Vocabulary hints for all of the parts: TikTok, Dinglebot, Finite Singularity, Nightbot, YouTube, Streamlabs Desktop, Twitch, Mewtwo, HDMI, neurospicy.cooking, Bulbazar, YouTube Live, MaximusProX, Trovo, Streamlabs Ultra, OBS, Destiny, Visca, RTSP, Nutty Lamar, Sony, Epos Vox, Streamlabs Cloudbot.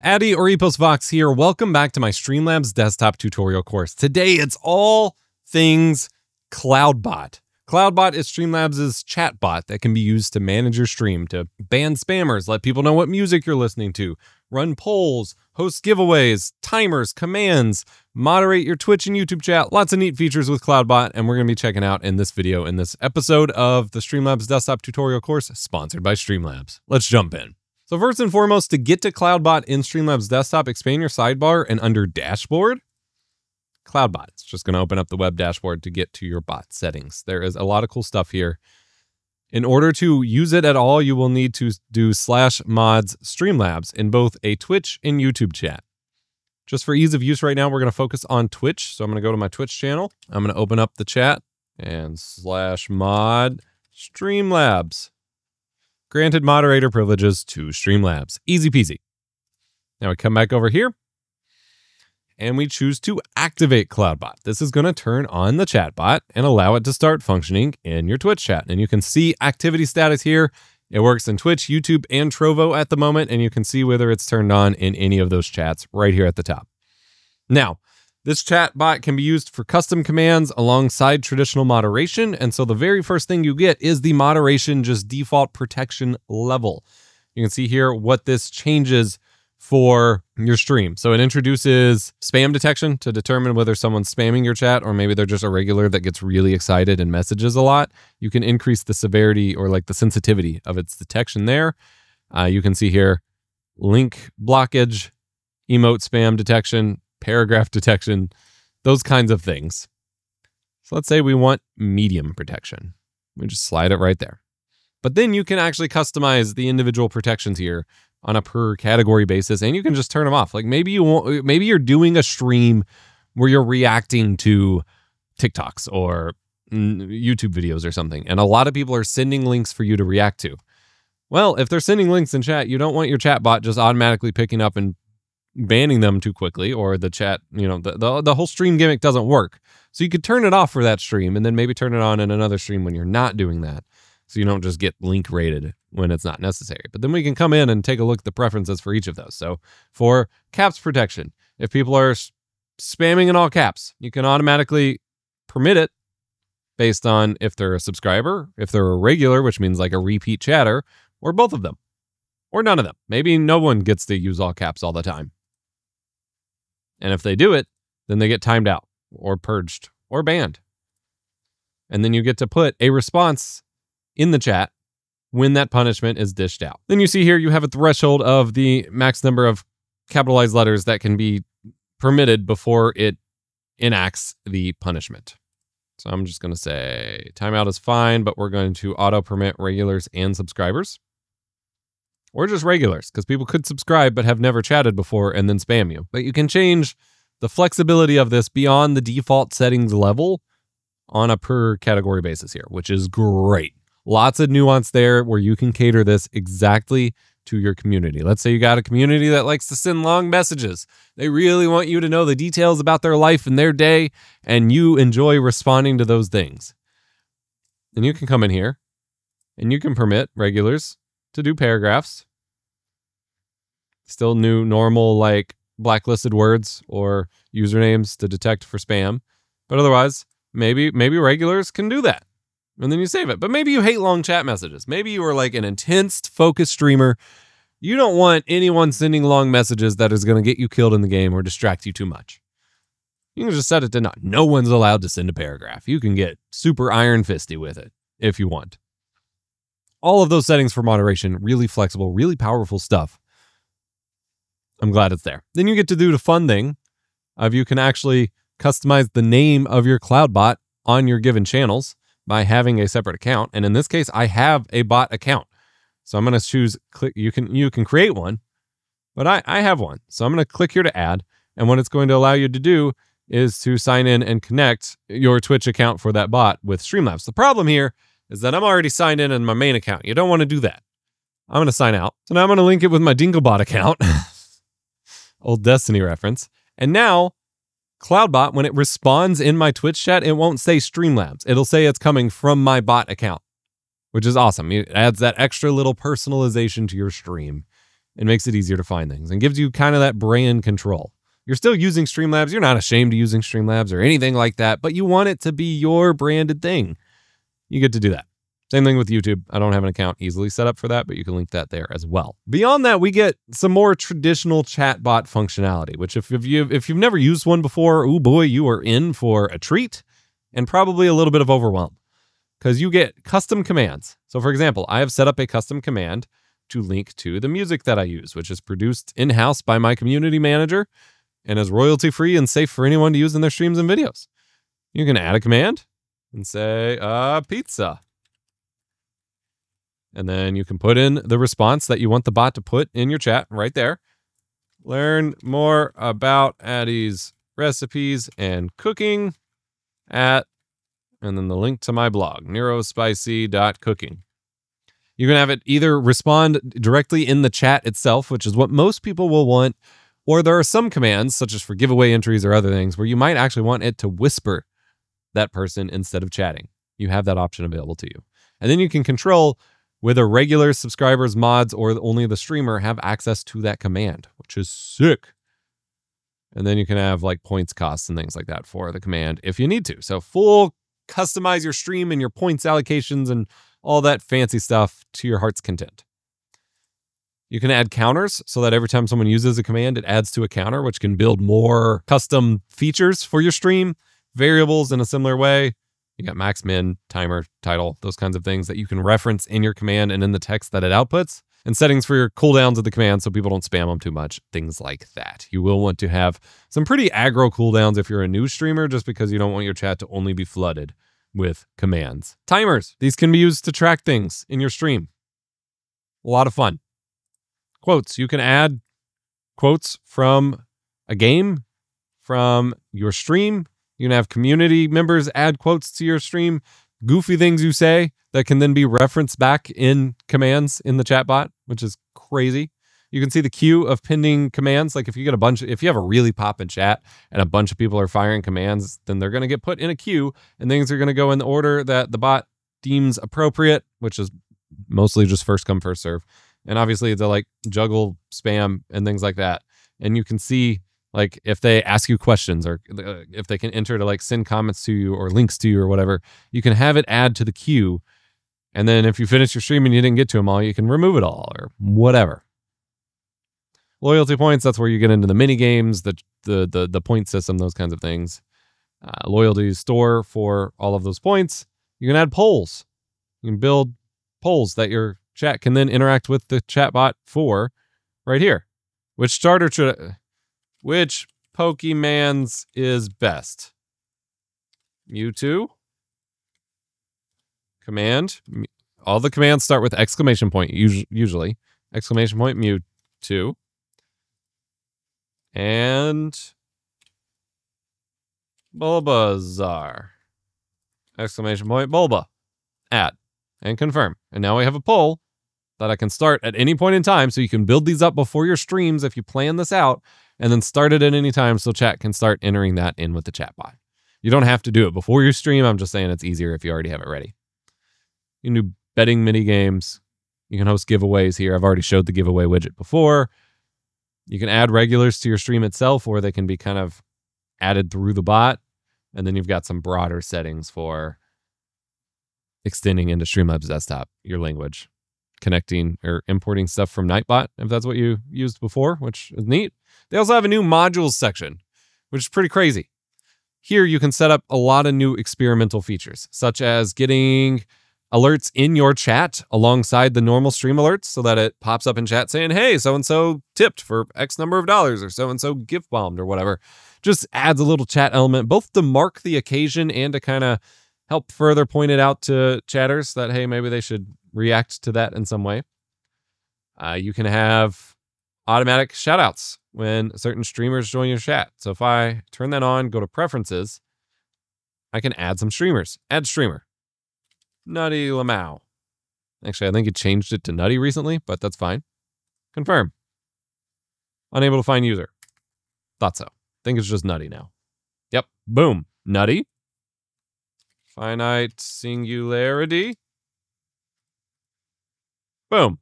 Addy or Epos Vox here. Welcome back to my Streamlabs Desktop tutorial course. Today it's all things Cloudbot. Cloudbot is Streamlabs' chatbot that can be used to manage your stream, to ban spammers, let people know what music you're listening to, run polls, host giveaways, timers, commands, moderate your Twitch and YouTube chat. Lots of neat features with Cloudbot, and we're going to be checking out in this video, in this episode of the Streamlabs Desktop tutorial course sponsored by Streamlabs. Let's jump in. So first and foremost, to get to Cloudbot in Streamlabs Desktop, expand your sidebar and under Dashboard, Cloudbot. It's just going to open up the web dashboard to get to your bot settings. There is a lot of cool stuff here. In order to use it at all, you will need to do /mods Streamlabs in both a Twitch and YouTube chat. Just for ease of use right now, we're going to focus on Twitch. So I'm going to go to my Twitch channel. I'm going to open up the chat and /mod Streamlabs. Granted moderator privileges to Streamlabs. Easy peasy. Now we come back over here and we choose to activate Cloudbot. This is going to turn on the chatbot and allow it to start functioning in your Twitch chat. And you can see activity status here. It works in Twitch, YouTube, and Trovo at the moment. And you can see whether it's turned on in any of those chats right here at the top. Now, this chatbot can be used for custom commands alongside traditional moderation, and so the very first thing you get is the moderation, just default protection level. You can see here what this changes for your stream. So it introduces spam detection to determine whether someone's spamming your chat, or maybe they're just a regular that gets really excited and messages a lot. You can increase the severity or like the sensitivity of its detection there. You can see here link blockage, emote spam detection, paragraph detection, those kinds of things. So let's say we want medium protection. We just slide it right there. But then you can actually customize the individual protections here on a per category basis, and you can just turn them off. Like maybe you're doing a stream where you're reacting to TikToks or YouTube videos or something, and a lot of people are sending links for you to react to. Well, if they're sending links in chat, you don't want your chat bot just automatically picking up and banning them too quickly, or the chat, you know, the whole stream gimmick doesn't work. So you could turn it off for that stream and then maybe turn it on in another stream when you're not doing that, so you don't just get link rated when it's not necessary. But then we can come in and take a look at the preferences for each of those. So for caps protection, if people are spamming in all caps, you can automatically permit it based on if they're a subscriber, if they're a regular, which means like a repeat chatter, or both of them, or none of them. Maybe no one gets to use all caps all the time. And if they do it, then they get timed out or purged or banned. And then you get to put a response in the chat when that punishment is dished out. Then you see here you have a threshold of the max number of capitalized letters that can be permitted before it enacts the punishment. So I'm just going to say timeout is fine, but we're going to auto permit regulars and subscribers. Or just regulars, because people could subscribe but have never chatted before and then spam you. But you can change the flexibility of this beyond the default settings level on a per category basis here, which is great. Lots of nuance there where you can cater this exactly to your community. Let's say you got a community that likes to send long messages. They really want you to know the details about their life and their day, and you enjoy responding to those things. Then you can come in here and you can permit regulars to do paragraphs. Still new normal like blacklisted words or usernames to detect for spam. But otherwise, maybe regulars can do that. And then you save it. But maybe you hate long chat messages. Maybe you are like an intense focused streamer. You don't want anyone sending long messages that is going to get you killed in the game or distract you too much. You can just set it to not. No one's allowed to send a paragraph. You can get super iron fisty with it if you want. All of those settings for moderation, really flexible, really powerful stuff. I'm glad it's there. Then you get to do the fun thing of you can actually customize the name of your Cloudbot on your given channels by having a separate account. And in this case, I have a bot account. So I'm going to choose, click, you can create one, but I have one. So I'm going to click here to add. And what it's going to allow you to do is to sign in and connect your Twitch account for that bot with Streamlabs. The problem here is that I'm already signed in my main account. You don't want to do that. I'm going to sign out. So now I'm going to link it with my Dinglebot account. Old Destiny reference. And now, Cloudbot, when it responds in my Twitch chat, it won't say Streamlabs. It'll say it's coming from my bot account, which is awesome. It adds that extra little personalization to your stream. It makes it easier to find things and gives you kind of that brand control. You're still using Streamlabs. You're not ashamed of using Streamlabs or anything like that, but you want it to be your branded thing. You get to do that. Same thing with YouTube. I don't have an account easily set up for that, but you can link that there as well. Beyond that, we get some more traditional chatbot functionality, which if you've never used one before, oh boy, you are in for a treat and probably a little bit of overwhelm because you get custom commands. So for example, I have set up a custom command to link to the music that I use, which is produced in-house by my community manager and is royalty-free and safe for anyone to use in their streams and videos. You can add a command and say, pizza. And then you can put in the response that you want the bot to put in your chat right there. Learn more about Addie's recipes and cooking at, and then the link to my blog, neurospicy.cooking. You can have it either respond directly in the chat itself, which is what most people will want, or there are some commands, such as for giveaway entries or other things, where you might actually want it to whisper that person instead of chatting. You have that option available to you. And then you can control whether regular subscribers, mods, or only the streamer have access to that command, which is sick. And then you can have like points, costs, and things like that for the command if you need to. So full customize your stream and your points allocations and all that fancy stuff to your heart's content. You can add counters so that every time someone uses a command, it adds to a counter, which can build more custom features for your stream, variables in a similar way. You got max, min, timer, title, those kinds of things that you can reference in your command and in the text that it outputs, and settings for your cooldowns of the command so people don't spam them too much, things like that. You will want to have some pretty aggro cooldowns if you're a new streamer, just because you don't want your chat to only be flooded with commands. Timers. These can be used to track things in your stream. A lot of fun. Quotes. You can add quotes from a game, from your stream. You can have community members add quotes to your stream, goofy things you say that can then be referenced back in commands in the chatbot, which is crazy. You can see the queue of pending commands. Like if you have a really poppin' chat and a bunch of people are firing commands, then they're going to get put in a queue and things are going to go in the order that the bot deems appropriate, which is mostly just first come, first serve. And obviously they'll like juggle spam and things like that. And you can see like if they ask you questions or if they can enter to like send comments to you or links to you or whatever, you can have it add to the queue. And then if you finish your stream and you didn't get to them all, you can remove it all or whatever. Loyalty points, that's where you get into the mini games, the point system, those kinds of things. Loyalty store for all of those points. You can add polls. You can build polls that your chat can then interact with the chatbot for right here. Which Pokemon's is best? Mewtwo. Command. All the commands start with exclamation point, usually. Exclamation point, Mewtwo. And Bulbazar. Exclamation point, Bulba. Add. And confirm. And now we have a poll that I can start at any point in time, so you can build these up before your streams if you plan this out, and then start it at any time so chat can start entering that in with the chatbot. You don't have to do it before your stream. I'm just saying it's easier if you already have it ready. You can do betting mini games. You can host giveaways here. I've already showed the giveaway widget before. You can add regulars to your stream itself, or they can be kind of added through the bot. And then you've got some broader settings for extending into Streamlabs Desktop, your language, connecting or importing stuff from Nightbot, if that's what you used before, which is neat. They also have a new modules section, which is pretty crazy. Here you can set up a lot of new experimental features, such as getting alerts in your chat alongside the normal stream alerts so that it pops up in chat saying, hey, so-and-so tipped for X number of dollars or so-and-so gift bombed or whatever. Just adds a little chat element, both to mark the occasion and to kind of help further point it out to chatters that, hey, maybe they should react to that in some way. You can have automatic shout outs when certain streamers join your chat. So if I turn that on, go to preferences, I can add some streamers. Add streamer. Nutty Lamar. Actually, I think it changed it to Nutty recently, but that's fine. Confirm. Unable to find user. Thought so. Think it's just Nutty now. Yep. Boom. Nutty. Finite Singularity. Boom.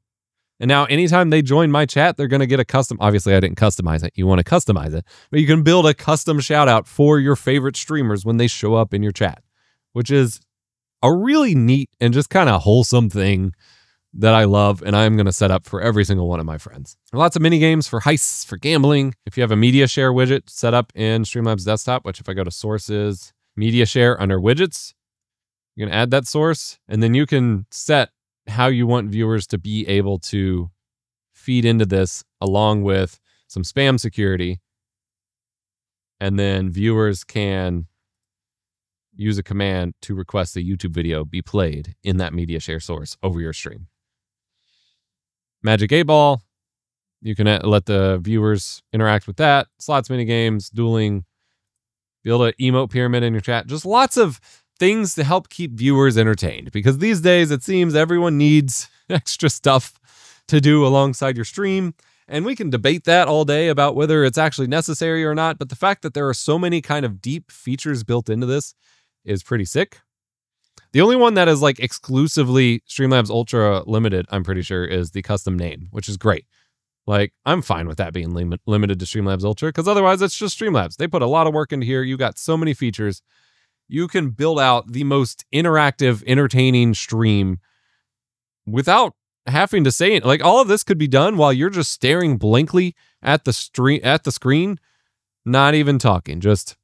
And now anytime they join my chat, they're going to get a custom. Obviously, I didn't customize it. You want to customize it. But you can build a custom shout out for your favorite streamers when they show up in your chat, which is a really neat and just kind of wholesome thing that I love, and I'm going to set up for every single one of my friends. Lots of mini games for heists, for gambling. If you have a media share widget set up in Streamlabs Desktop, which if I go to sources, media share under widgets, you can add that source, and then you can set how you want viewers to be able to feed into this along with some spam security. And then viewers can use a command to request a YouTube video be played in that media share source over your stream. Magic 8-Ball, you can let the viewers interact with that. Slots, mini games, dueling, build an emote pyramid in your chat. Just lots of things to help keep viewers entertained, because these days it seems everyone needs extra stuff to do alongside your stream. And we can debate that all day about whether it's actually necessary or not. But the fact that there are so many kind of deep features built into this is pretty sick. The only one that is like exclusively Streamlabs Ultra limited, I'm pretty sure, is the custom name, which is great. Like, I'm fine with that being limited to Streamlabs Ultra, because otherwise it's just Streamlabs. They put a lot of work into here. You got so many features. You can build out the most interactive, entertaining stream without having to say it. Like, all of this could be done while you're just staring blankly at the screen, not even talking, just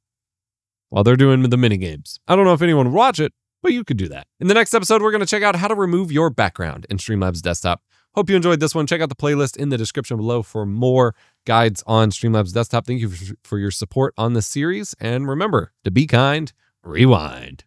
while they're doing the mini games. I don't know if anyone would watch it, but you could do that. In the next episode, we're going to check out how to remove your background in Streamlabs Desktop. Hope you enjoyed this one. Check out the playlist in the description below for more guides on Streamlabs Desktop. Thank you for your support on this series. And remember to be kind, rewind.